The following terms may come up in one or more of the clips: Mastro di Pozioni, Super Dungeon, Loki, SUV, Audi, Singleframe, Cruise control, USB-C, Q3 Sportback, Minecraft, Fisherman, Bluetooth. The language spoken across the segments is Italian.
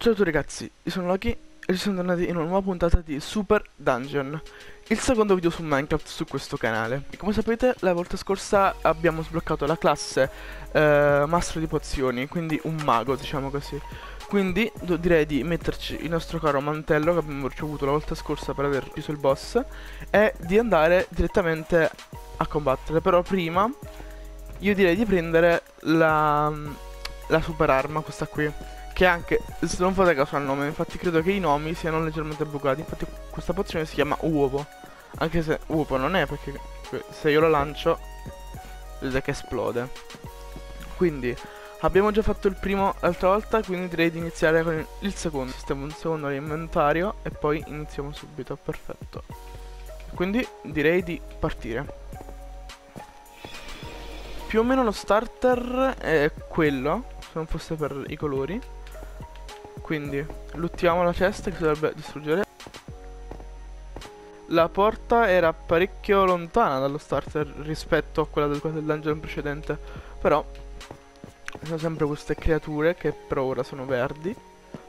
Ciao a tutti ragazzi, io sono Loki e ci siamo tornati in una nuova puntata di Super Dungeon, il secondo video su Minecraft su questo canale. Come sapete, la volta scorsa abbiamo sbloccato la classe Mastro di Pozioni, quindi un mago, diciamo così. Quindi direi di metterci il nostro caro mantello che abbiamo ricevuto la volta scorsa per aver ucciso il boss e di andare direttamente a combattere. Però prima io direi di prendere la super arma, questa qui, che anche se non fate caso al nome, infatti credo che i nomi siano leggermente bucati. Infatti questa pozione si chiama uovo, anche se uovo non è, perché se io lo lancio vedete che esplode. Quindi abbiamo già fatto il primo l'altra volta, quindi direi di iniziare con il secondo. Sistemo un secondo all'inventario e poi iniziamo subito, perfetto. Quindi direi di partire. Più o meno lo starter è quello, se non fosse per i colori. Quindi luttiamo la cesta che si dovrebbe distruggere. La porta era parecchio lontana dallo starter rispetto a quella del dungeon precedente, però sono sempre queste creature che per ora sono verdi.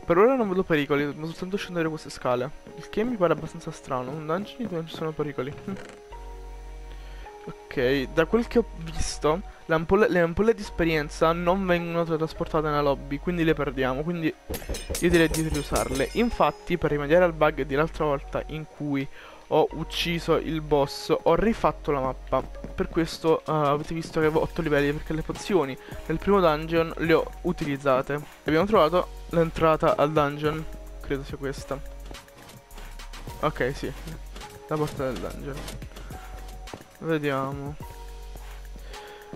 Per ora non vedo pericoli, devo soltanto scendere queste scale, il che mi pare abbastanza strano, un dungeon dove non ci sono pericoli. Ok, da quel che ho visto le ampolle di esperienza non vengono trasportate nella lobby, quindi le perdiamo, quindi io direi di riusarle. Infatti, per rimediare al bug dell'altra volta in cui ho ucciso il boss, ho rifatto la mappa. Per questo avete visto che avevo 8 livelli, perché le pozioni nel primo dungeon le ho utilizzate. Abbiamo trovato l'entrata al dungeon, credo sia questa. Ok, sì, la porta del dungeon. Vediamo.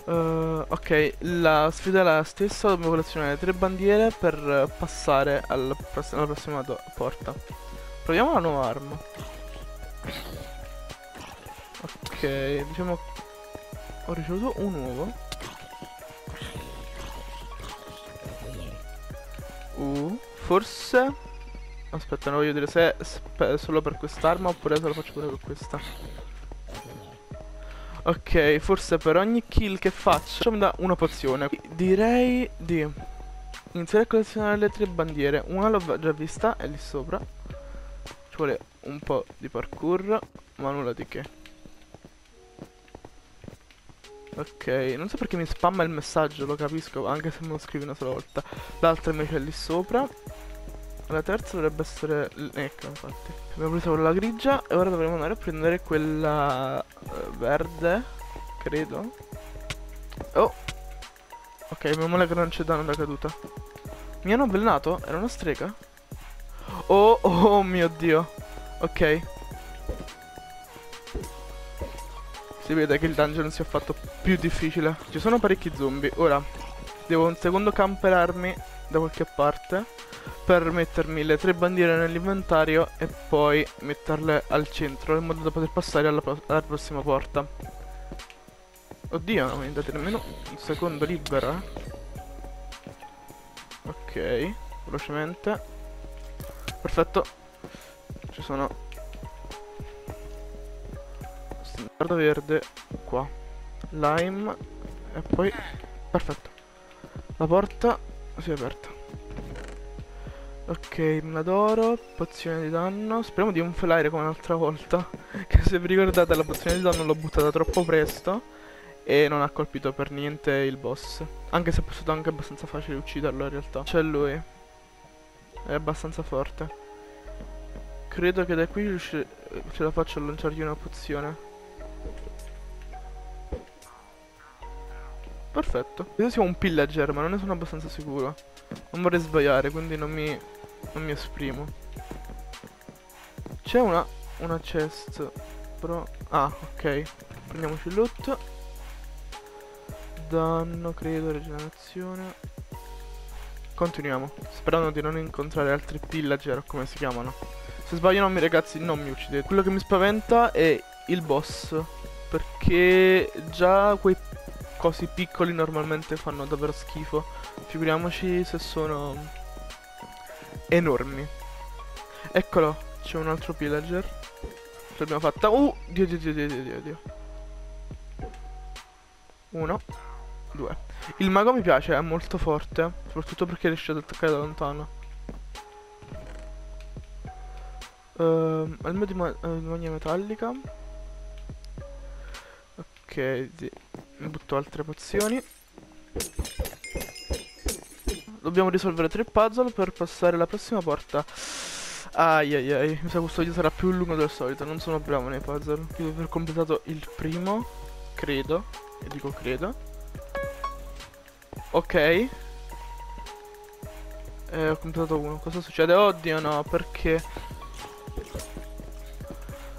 Ok, la sfida è la stessa, dobbiamo collezionare 3 bandiere per passare alla prossima porta. Proviamo la nuova arma. Ok, diciamo ho ricevuto un uovo. Forse, aspetta, non voglio dire se è solo per quest'arma oppure se lo faccio pure con questa. Ok, forse per ogni kill che faccio mi dà una pozione. Direi di iniziare a collezionare le 3 bandiere. Una l'ho già vista, è lì sopra. Ci vuole un po' di parkour, ma nulla di che. Ok, non so perché mi spamma il messaggio, lo capisco, anche se me lo scrivi una sola volta. L'altra invece è lì sopra. La terza dovrebbe essere... ecco, infatti abbiamo preso quella grigia e ora dovremmo andare a prendere quella verde, credo. Oh, ok, abbiamo la granaccia danno da caduta. Mi hanno avvelenato? Era una strega? Oh mio dio. Ok, si vede che il dungeon si è fatto più difficile. Ci sono parecchi zombie. Ora devo un secondo camperarmi da qualche parte per mettermi le 3 bandiere nell'inventario e poi metterle al centro in modo da poter passare alla prossima porta. Oddio, non mi date nemmeno un secondo libero. Ok, velocemente, perfetto. Ci sono standard verde qua, lime e poi perfetto, la porta si è aperta. Ok, una d'oro, pozione di danno. Speriamo di non felare come l'altra volta, che se vi ricordate la pozione di danno l'ho buttata troppo presto e non ha colpito per niente il boss, anche se è stato anche abbastanza facile ucciderlo in realtà. C'è lui, è abbastanza forte. Credo che da qui ce la faccio a lanciargli una pozione. Perfetto. Io sono un pillager, ma non ne sono abbastanza sicuro, non vorrei sbagliare, quindi non mi esprimo. C'è una chest, però... ah, ok, prendiamoci il loot. Danno, credo, rigenerazione. Continuiamo, sperando di non incontrare altri pillager o come si chiamano. Se sbaglio nomi, ragazzi, non mi uccidete. Quello che mi spaventa è il boss, perché già quei cosi piccoli normalmente fanno davvero schifo, figuriamoci se sono enormi. Eccolo, c'è un altro pillager. Ce l'abbiamo fatta. Dio. 1, 2. Il mago mi piace, è molto forte, soprattutto perché riesce ad attaccare da lontano. almeno di maniera metallica. Ok, butto altre pozioni. Dobbiamo risolvere 3 puzzle per passare alla prossima porta. Ai ai ai, mi sa che questo video sarà più lungo del solito, non sono bravo nei puzzle. Devo aver completato il primo, credo, e dico credo. Ok, ho completato uno, cosa succede? Oddio no, perché?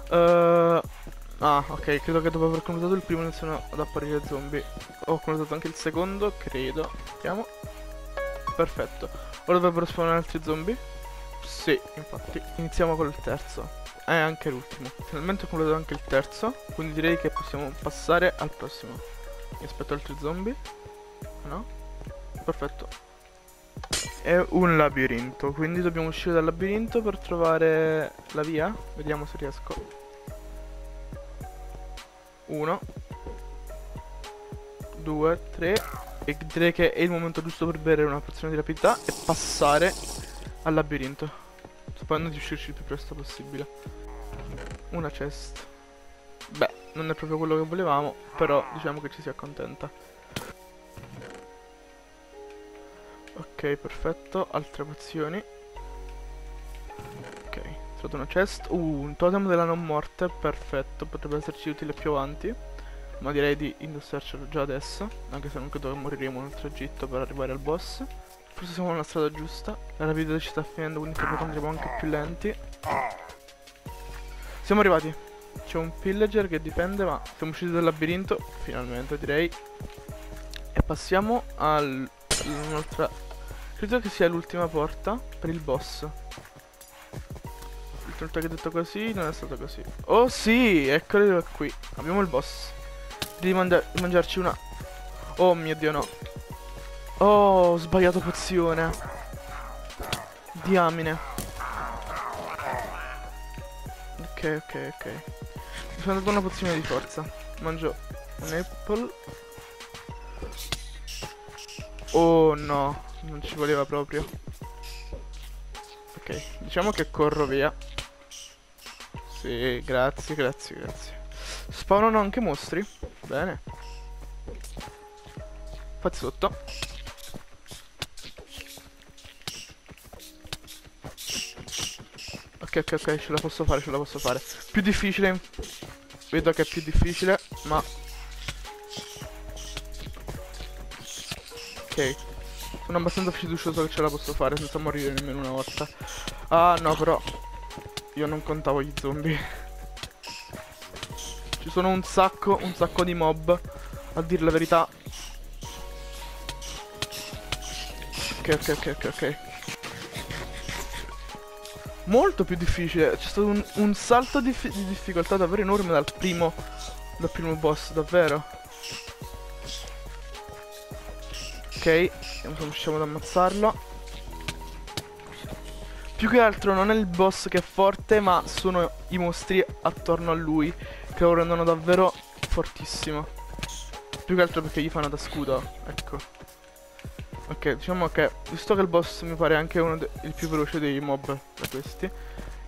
Ah, ok, credo che dopo aver completato il primo iniziano ad apparire zombie. Ho completato anche il secondo, credo. Vediamo. Perfetto. Ora dovrebbero spawnare altri zombie? Sì, infatti. Iniziamo col terzo. Anche l'ultimo. Finalmente ho completato anche il terzo, quindi direi che possiamo passare al prossimo. Mi aspetto altri zombie. No? Perfetto. È un labirinto, quindi dobbiamo uscire dal labirinto per trovare la via. Vediamo se riesco. 1 2 3. E direi che è il momento giusto per bere una pozione di rapidità e passare al labirinto, sperando di uscirci il più presto possibile. Una chest. Beh, non è proprio quello che volevamo, però diciamo che ci si accontenta. Ok, perfetto. Altre pozioni. Una chest, un totem della non morte, perfetto, potrebbe esserci utile più avanti, ma direi di indossarcelo già adesso, anche se non credo che moriremo nel tragitto per arrivare al boss. Forse siamo nella strada giusta, la rapidità ci sta finendo, quindi andremo anche più lenti. Siamo arrivati, c'è un pillager che dipende, ma siamo usciti dal labirinto finalmente, direi, e passiamo all'altra, credo che sia l'ultima porta per il boss. Una volta che ho detto così, non è stato così. Oh sì, eccolo qui. Abbiamo il boss. Devi mangiarci una. Oh mio dio no. Oh, ho sbagliato pozione. Diamine. Ok, ok, ok. Mi sono dato una pozione di forza. Mangio un apple. Oh no, non ci voleva proprio. Ok, diciamo che corro via. Sì, grazie, grazie, grazie. Spawnano anche mostri. Bene. Fatti sotto. Ok, ok, ok, ce la posso fare, ce la posso fare. Più difficile. Vedo che è più difficile, ma... ok. Sono abbastanza fiducioso che ce la posso fare senza morire nemmeno una volta. Ah no, però... io non contavo gli zombie. Ci sono un sacco di mob, a dir la verità. Ok, ok, ok, ok, ok. Molto più difficile. C'è stato un salto di difficoltà davvero enorme dal primo boss, davvero. Ok, vediamo se riusciamo ad ammazzarlo. Più che altro non è il boss che è forte, ma sono i mostri attorno a lui che lo rendono davvero fortissimo. Più che altro perché gli fanno da scudo, ecco. Ok, diciamo che visto che il boss mi pare anche il più veloce dei mob da questi,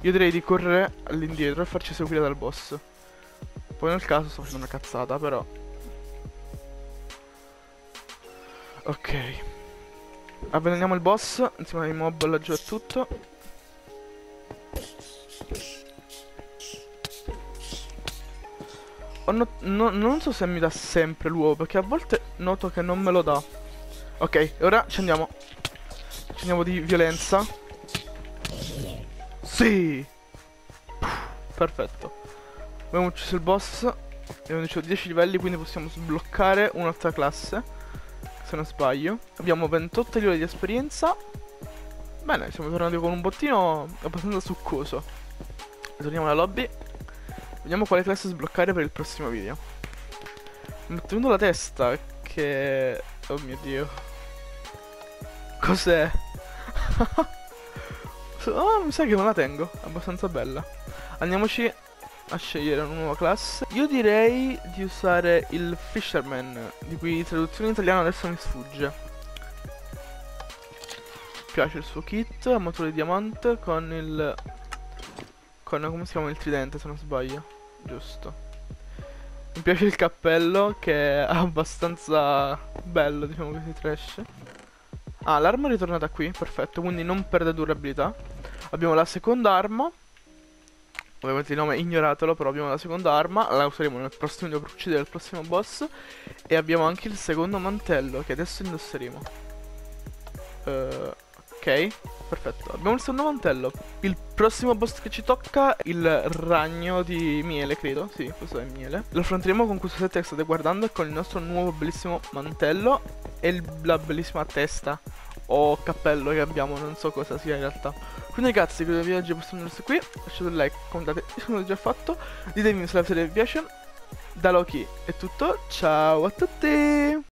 io direi di correre all'indietro e farci seguire dal boss. Poi nel caso sto facendo una cazzata, però. Ok, avveleniamo il boss insieme ai mob laggiù a tutto. Non so se mi dà sempre l'uovo, perché a volte noto che non me lo dà. Ok, ora ci andiamo. Ci andiamo di violenza. Sì! Perfetto. Abbiamo ucciso il boss. Abbiamo ucciso 10 livelli, quindi possiamo sbloccare un'altra classe, se non sbaglio. Abbiamo 28 livelli di esperienza. Bene, siamo tornati con un bottino abbastanza succoso. Torniamo alla lobby. Vediamo quale classe sbloccare per il prossimo video. Mi è tenuto la testa che... oh mio dio, cos'è? Oh, mi sa che me la tengo, è abbastanza bella. Andiamoci a scegliere una nuova classe. Io direi di usare il Fisherman, di cui traduzione in italiano adesso mi sfugge. Mi piace il suo kit, armatura di diamante con il... con, come si chiama, il tridente se non sbaglio. Giusto. Mi piace il cappello che è abbastanza bello, diciamo che si trash. Ah, l'arma è ritornata qui, perfetto, quindi non perde durabilità. Abbiamo la seconda arma. Ovviamente il nome è ignoratelo, però abbiamo la seconda arma, la useremo nel prossimo video per uccidere il prossimo boss. E abbiamo anche il secondo mantello che adesso indosseremo. Ok, perfetto, abbiamo il secondo mantello. Il prossimo boss che ci tocca è il ragno di miele, credo. Sì, questo è il miele. Lo affronteremo con questo set che state guardando e con il nostro nuovo bellissimo mantello e la bellissima testa o cappello che abbiamo, non so cosa sia in realtà. Quindi ragazzi, questo video oggi possiamo andare qui. Lasciate un like, commentate se non l'avete già fatto, ditemi se la serie vi piace. Da Loki è tutto, ciao a tutti.